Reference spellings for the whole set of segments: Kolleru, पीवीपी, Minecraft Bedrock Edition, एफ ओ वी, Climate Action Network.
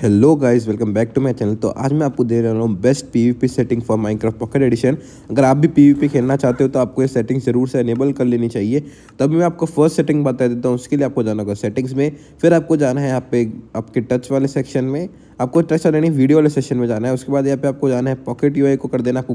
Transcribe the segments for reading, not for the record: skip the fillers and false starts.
Hello guys, welcome back to my channel. तो आज मैं आपको दे रहा हूँ best पीवीपी setting for Minecraft pocket edition. अगर आप भी पीवीपी खेलना चाहते हो तो आपको ये सेटिंग ज़रूर से एनेबल कर लेनी चाहिए। तो अभी मैं आपको फर्स्ट सेटिंग बता देता हूँ। उसके लिए आपको जाना होगा सेटिंग्स में, फिर आपको जाना है यहाँ पे आपके टच वाले सेक्शन में, आपको टच वाले वीडियो वाले सेक्शन में जाना है। उसके बाद यहाँ पे आपको जाना है पॉकेट यूआई को कर देना आपको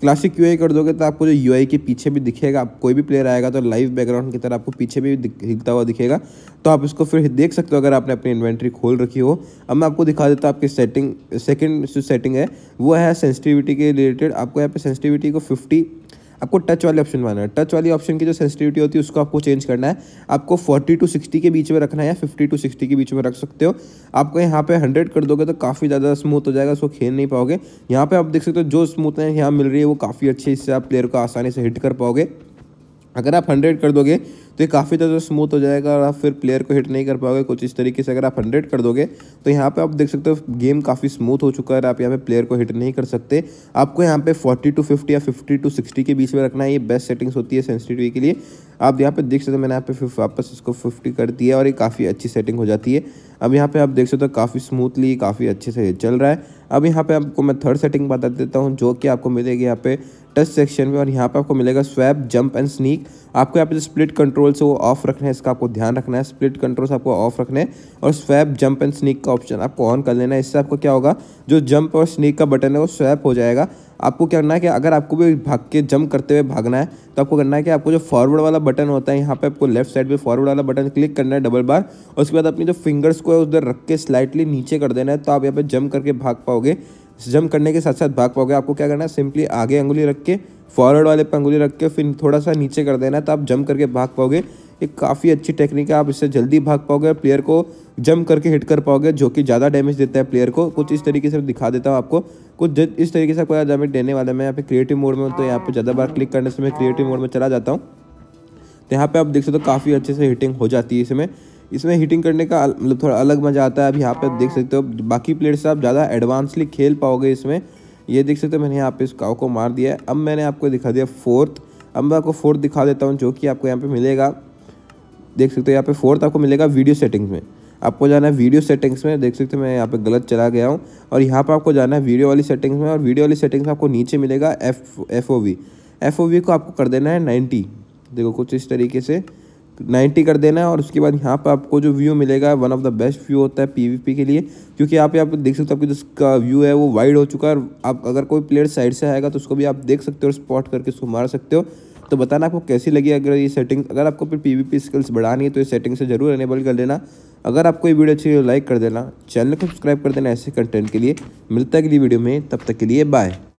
क्लासिक यूआई कर दोगे तो आपको जो यूआई के पीछे भी दिखेगा, आप कोई भी प्लेयर आएगा तो लाइव बैकग्राउंड की तरह आपको पीछे भी हिलता हुआ दिखेगा। तो आप इसको फिर देख सकते हो अगर आपने अपनी इन्वेंट्री खोल रखी हो। अब मैं आपको दिखा देता हूँ आपकी सेटिंग। सेकेंड जो सेटिंग है वो है सेंसिटिविटी के रिलेटेड। आपको यहाँ पे सेंसिटिविटी को 50, आपको टच वाले ऑप्शन में आना है। टच वाली ऑप्शन की जो सेंसिटिविटी होती है उसको आपको चेंज करना है। आपको 40 to 60 के बीच में रखना है या 50 to 60 के बीच में रख सकते हो। आपको यहाँ पे 100 कर दोगे तो काफ़ी ज़्यादा स्मूथ हो जाएगा, उसको खेल नहीं पाओगे। यहाँ पे आप देख सकते हो जो स्मूथनेस यहाँ मिल रही है वो काफ़ी अच्छी, इससे आप प्लेयर को आसानी से हिट कर पाओगे। अगर आप 100 कर दोगे तो ये काफ़ी ज़्यादा स्मूथ हो जाएगा और आप फिर प्लेयर को हिट नहीं कर पाओगे। कुछ इस तरीके से अगर आप 100 कर दोगे तो यहाँ पे आप देख सकते हो गेम काफ़ी स्मूथ हो चुका है और आप यहाँ पे प्लेयर को हिट नहीं कर सकते। आपको यहाँ पे 40 टू 50 या 50 टू 60 के बीच में रखना है। ये बेस्ट सेटिंग्स होती है सेंसिटिविटी के लिए। आप यहाँ पे देख सकते हो मैंने यहाँ पे वापस इसको 50 कर दिया और ये काफ़ी अच्छी सेटिंग हो जाती है। अब यहाँ पे आप देख सकते हो काफ़ी स्मूथली काफ़ी अच्छे से चल रहा है। अब यहाँ पे आपको मैं थर्ड सेटिंग बता देता हूँ जो कि आपको मिलेगी यहाँ पे टच सेक्शन में, और यहाँ पे आपको मिलेगा स्वैप, जंप एंड स्नीक। आपको यहाँ पे स्प्लिट कंट्रोल से वो ऑफ रखना है, इसका आपको ध्यान रखना है। स्प्लिट कंट्रोल से आपको ऑफ रखने और स्वैप, जंप एंड स्नीक का ऑप्शन आपको ऑन कर लेना है। इससे आपको क्या होगा, जो जंप और स्नीक का बटन है वो स्वैप हो जाएगा। आपको क्या करना है कि अगर आपको भी भाग के जंप करते हुए भागना है तो आपको करना है कि आपको जो फॉरवर्ड वाला बटन होता है यहाँ पे आपको लेफ्ट साइड पे फॉरवर्ड वाला बटन क्लिक करना है डबल बार, और उसके बाद अपनी जो फिंगर्स को है उधर रख के स्लाइटली नीचे कर देना है। तो आप यहाँ पे जंप करके भाग पाओगे। जंप करने के साथ साथ भाग पाओगे। आपको क्या करना है, सिंपली आगे अंगुली रख के फॉरवर्ड वाले पर अंगुली रख के फिर थोड़ा सा नीचे कर देना है, तो आप जंप करके भाग पाओगे। ये काफ़ी अच्छी टेक्निक है, आप इससे जल्दी भाग पाओगे और प्लेयर को जंप करके हिट कर पाओगे जो कि ज़्यादा डैमेज देता है प्लेयर को। कुछ इस तरीके से दिखा देता हूँ आपको, कुछ इस तरीके से आपको डैमेज देने वाला है। मैं यहाँ पे क्रिएटिव मोड में हूँ तो यहाँ पे ज़्यादा बार क्लिक करने से मैं क्रिएटिव मोड में चला जाता हूँ। तो यहाँ पे आप देख सकते हो काफ़ी अच्छे से हिटिंग हो जाती है। इसमें हिटिंग करने का मतलब थोड़ा अलग मज़ा आता है। अब यहाँ पर देख सकते हो बाकी प्लेयर से आप ज़्यादा एडवांसली खेल पाओगे इसमें। ये देख सकते हो मैंने यहाँ पे इस काउ को मार दिया है। अब मैंने आपको दिखा दिया फोर्थ। अब मैं आपको फोर्थ दिखा देता हूँ जो कि आपको यहाँ पर मिलेगा। देख सकते हो यहाँ पे फोर्थ आपको मिलेगा वीडियो सेटिंग्स में। आपको जाना है वीडियो सेटिंग्स में। देख सकते हो मैं यहाँ पे गलत चला गया हूँ, और यहाँ पे आपको जाना है वीडियो वाली सेटिंग्स में। और वीडियो वाली सेटिंग्स में आपको नीचे मिलेगा एफ ओ वी को आपको कर देना है 90। देखो कुछ इस तरीके से 90 कर देना है, और उसके बाद यहाँ पर आपको जो व्यू मिलेगा one of the best view होता है पीवीपी के लिए, क्योंकि आप देख सकते हो आपकी जिसका व्यू है वो वाइड हो चुका है। आप अगर कोई प्लेयर साइड से आएगा तो उसको भी आप देख सकते हो, स्पॉट करके उसको मार सकते हो। तो बताना आपको कैसी लगी अगर ये सेटिंग। अगर आपको फिर पीवीपी स्किल्स बढ़ानी है तो ये सेटिंग से ज़रूर एनेबल कर देना। अगर आपको ये वीडियो अच्छी लगी लाइक कर देना, चैनल को सब्सक्राइब कर देना ऐसे कंटेंट के लिए। मिलता है अगली वीडियो में, तब तक के लिए बाय।